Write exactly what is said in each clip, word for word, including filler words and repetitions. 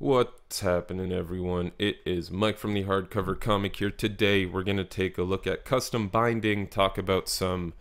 What's happening, everyone? It is Mike from the Hardcover Comic here. Today we're going to take a look at custom binding, talk about some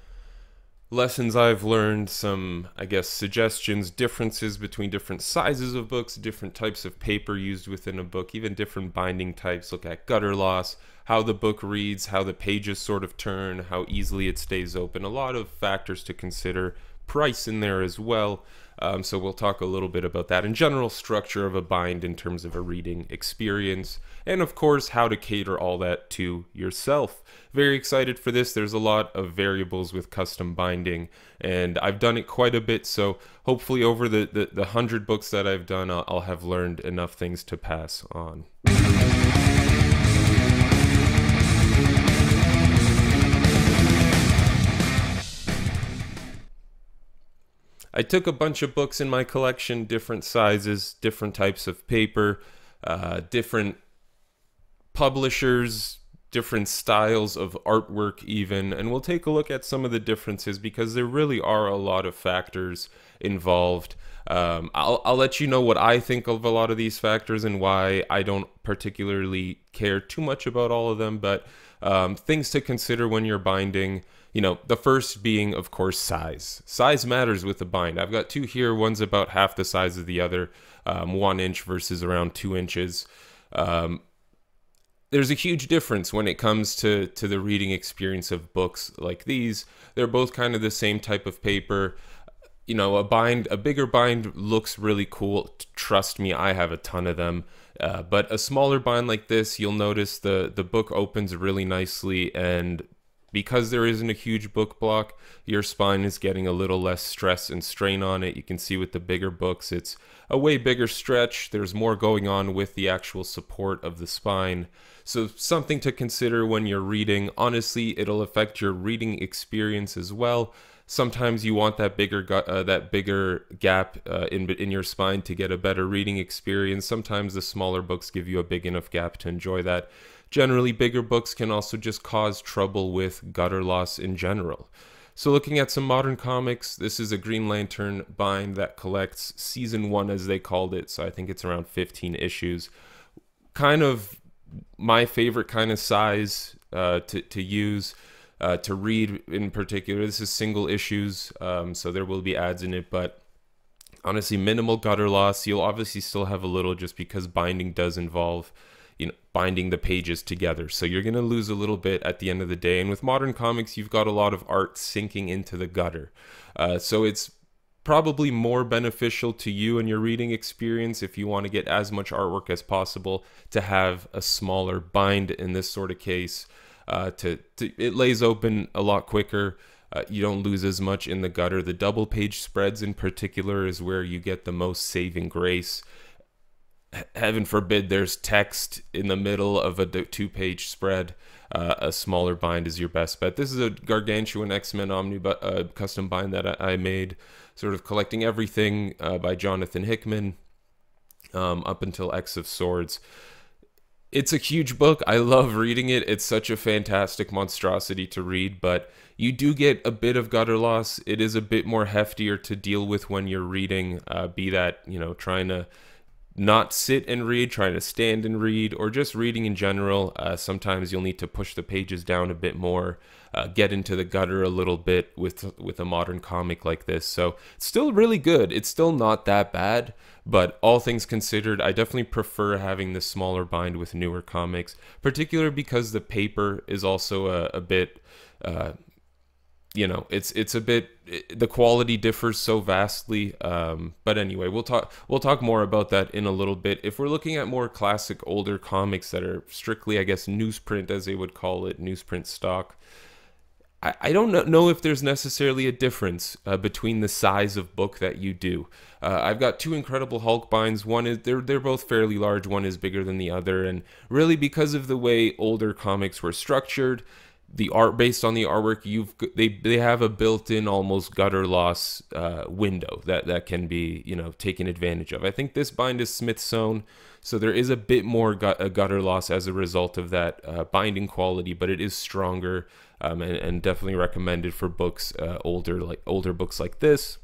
lessons I've learned, some, I guess, suggestions, differences between different sizes of books, different types of paper used within a book, even different binding types, look at gutter loss, how the book reads, how the pages sort of turn, how easily it stays open, a lot of factors to consider, price in there as well. Um, so we'll talk a little bit about that and general structure of a bind in terms of a reading experience, and of course how to cater all that to yourself. Very excited for this. There's a lot of variables with custom binding, and I've done it quite a bit, so hopefully over the, the, the hundred books that I've done, I'll, I'll have learned enough things to pass on. I took a bunch of books in my collection, different sizes, different types of paper, uh, different publishers, different styles of artwork even, and we'll take a look at some of the differences because there really are a lot of factors involved. Um, I'll, I'll let you know what I think of a lot of these factors and why I don't particularly care too much about all of them, but um, things to consider when you're binding. You know, the first being, of course, size. Size matters with the bind. I've got two here. One's about half the size of the other, um, one inch versus around two inches. Um, there's a huge difference when it comes to, to the reading experience of books like these. They're both kind of the same type of paper. You know, a bind, a bigger bind looks really cool. Trust me, I have a ton of them. Uh, but a smaller bind like this, you'll notice the, the book opens really nicely, and because there isn't a huge book block, your spine is getting a little less stress and strain on it. You can see with the bigger books, it's a way bigger stretch. There's more going on with the actual support of the spine. So something to consider when you're reading. Honestly, it'll affect your reading experience as well. Sometimes you want that bigger uh, that bigger gap uh, in in your spine to get a better reading experience. Sometimes the smaller books give you a big enough gap to enjoy that. Generally, bigger books can also just cause trouble with gutter loss in general. So looking at some modern comics, this is a Green Lantern bind that collects season one, as they called it. So I think it's around fifteen issues. Kind of my favorite kind of size uh, to, to use, uh, to read in particular. This is single issues, um, so there will be ads in it, but honestly, minimal gutter loss. You'll obviously still have a little just because binding does involve, you know, binding the pages together. So you're going to lose a little bit at the end of the day. And with modern comics, you've got a lot of art sinking into the gutter. Uh, so it's probably more beneficial to you and your reading experience if you want to get as much artwork as possible to have a smaller bind in this sort of case. Uh, to, to it lays open a lot quicker. Uh, you don't lose as much in the gutter. The double page spreads in particular is where you get the most saving grace. Heaven forbid there's text in the middle of a two-page spread. Uh, a smaller bind is your best bet. This is a gargantuan X-Men omnibus uh, custom bind that I made, sort of collecting everything uh, by Jonathan Hickman um, up until X of Swords. It's a huge book. I love reading it. It's such a fantastic monstrosity to read, but you do get a bit of gutter loss. It is a bit more heftier to deal with when you're reading, uh, be that, you know, trying to not sit and read, trying to stand and read, or just reading in general. Uh, sometimes you'll need to push the pages down a bit more, uh, get into the gutter a little bit with with a modern comic like this. So it's still really good. It's still not that bad, but all things considered, I definitely prefer having the smaller bind with newer comics, particularly because the paper is also a, a bit... Uh, you know, it's it's a bit, the quality differs so vastly. Um, but anyway, we'll talk we'll talk more about that in a little bit. If we're looking at more classic older comics that are strictly, I guess, newsprint, as they would call it, newsprint stock, I, I don't know if there's necessarily a difference uh, between the size of book that you do. Uh, I've got two Incredible Hulk binds. One is they're they're both fairly large. One is bigger than the other, and really because of the way older comics were structured, the art based on the artwork, you've they they have a built-in almost gutter loss uh, window that that can be, you know, taken advantage of. I think this bind is Smithsonian, so there is a bit more gut, a gutter loss as a result of that uh, binding quality, but it is stronger um, and, and definitely recommended for books uh, older like older books like this,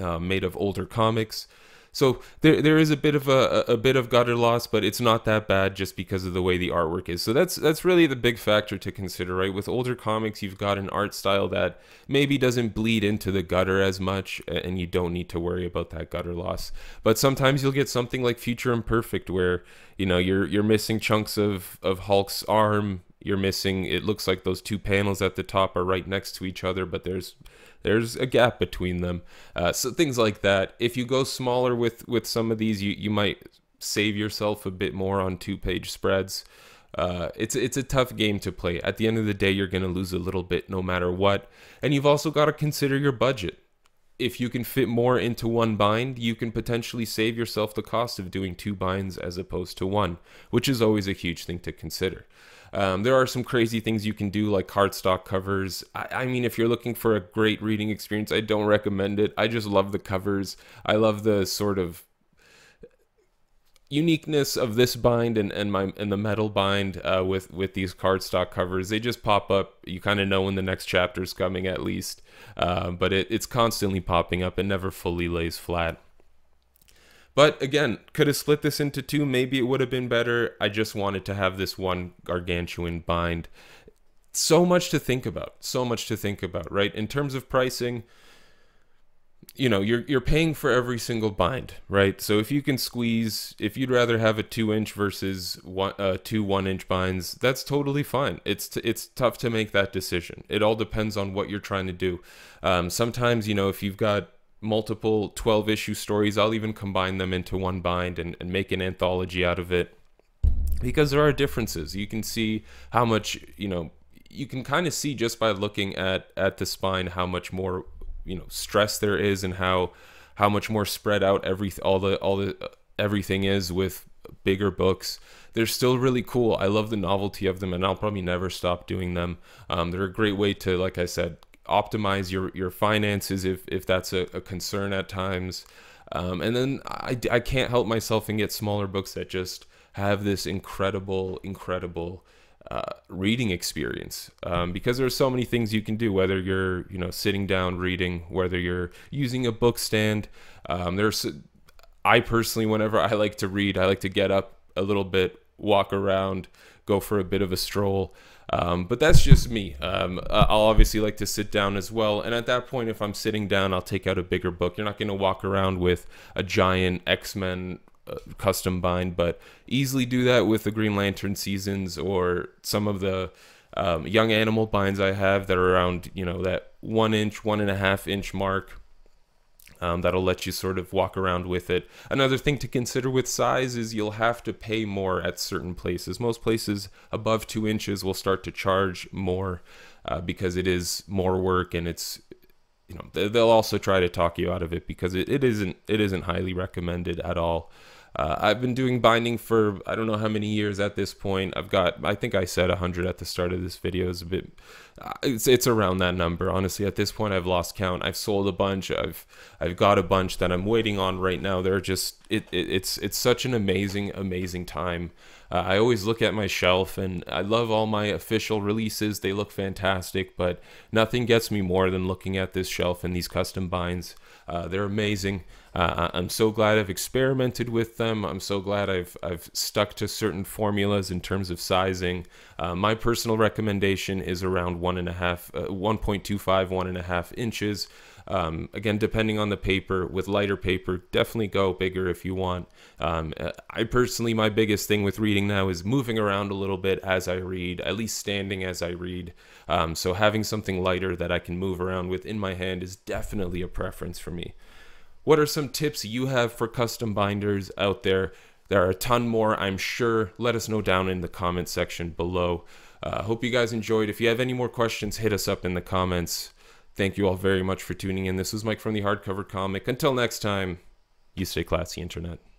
uh, made of older comics. So there there is a bit of a a bit of gutter loss, but it's not that bad just because of the way the artwork is. So that's that's really the big factor to consider, right? With older comics, you've got an art style that maybe doesn't bleed into the gutter as much, and you don't need to worry about that gutter loss. But sometimes you'll get something like Future Imperfect where, you know, you're you're missing chunks of of Hulk's arm. You're missing, it looks like those two panels at the top are right next to each other, but there's there's a gap between them. Uh, so things like that. If you go smaller with, with some of these, you, you might save yourself a bit more on two-page spreads. Uh, it's, it's a tough game to play. At the end of the day, you're going to lose a little bit no matter what. And you've also got to consider your budget. If you can fit more into one bind, you can potentially save yourself the cost of doing two binds as opposed to one, which is always a huge thing to consider. Um, there are some crazy things you can do, like cardstock covers. I, I mean, if you're looking for a great reading experience, I don't recommend it. I just love the covers. I love the sort of uniqueness of this bind and, and my and the metal bind uh, with with these cardstock covers. They just pop up. You kind of know when the next chapter is coming, at least. Uh, but it, it's constantly popping up and never fully lays flat. But again, could have split this into two. Maybe it would have been better. I just wanted to have this one gargantuan bind. So much to think about. So much to think about, right? In terms of pricing, you know, you're you're paying for every single bind, right? So if you can squeeze, if you'd rather have a two-inch versus one, uh, two one-inch binds, that's totally fine. It's t it's tough to make that decision. It all depends on what you're trying to do. Um, sometimes, you know, if you've got multiple twelve issue stories, I'll even combine them into one bind and, and make an anthology out of it, because there are differences. You can see how much, you know, you can kind of see just by looking at at the spine how much more, you know, stress there is and how how much more spread out every all the all the uh, everything is with bigger books. They're still really cool. I love the novelty of them, and I'll probably never stop doing them. Um, they're a great way to, like I said, optimize your your finances if if that's a, a concern at times. Um, and then I, I can't help myself and get smaller books that just have this incredible incredible uh, reading experience, um, because there are so many things you can do, whether you're, you know, sitting down reading, whether you're using a book stand. Um, there's I personally, whenever I like to read, I like to get up a little bit, walk around, go for a bit of a stroll. Um, but that's just me. Um, I'll obviously like to sit down as well. And at that point, if I'm sitting down, I'll take out a bigger book. You're not going to walk around with a giant X-Men uh, custom bind, but easily do that with the Green Lantern seasons or some of the um, young animal binds I have that are around, you know, that one inch, one and a half inch mark. Um, that'll let you sort of walk around with it. Another thing to consider with size is you'll have to pay more at certain places. Most places above two inches will start to charge more uh, because it is more work, and it's, you know, they'll also try to talk you out of it because it, it isn't it isn't highly recommended at all. Uh, I've been doing binding for I don't know how many years at this point. I've got, I think I said one hundred at the start of this video. Is a bit, it's it's around that number. Honestly, at this point, I've lost count. I've sold a bunch. I've I've got a bunch that I'm waiting on right now. They're just it, it it's it's such an amazing amazing time. Uh, I always look at my shelf, and I love all my official releases. They look fantastic, but nothing gets me more than looking at this shelf and these custom binds. Uh, they're amazing. Uh, I'm so glad I've experimented with them. I'm so glad I've, I've stuck to certain formulas in terms of sizing. Uh, my personal recommendation is around one and a half, uh, one point two five, one and a half inches. Um, again, depending on the paper, with lighter paper, definitely go bigger if you want. Um, I personally, my biggest thing with reading now is moving around a little bit as I read, at least standing as I read. Um, so having something lighter that I can move around with in my hand is definitely a preference for me. What are some tips you have for custom binders out there? There are a ton more, I'm sure. Let us know down in the comment section below. I uh, hope you guys enjoyed. If you have any more questions, hit us up in the comments. Thank you all very much for tuning in. This was Mike from the Hardcover Comic. Until next time, you stay classy, Internet.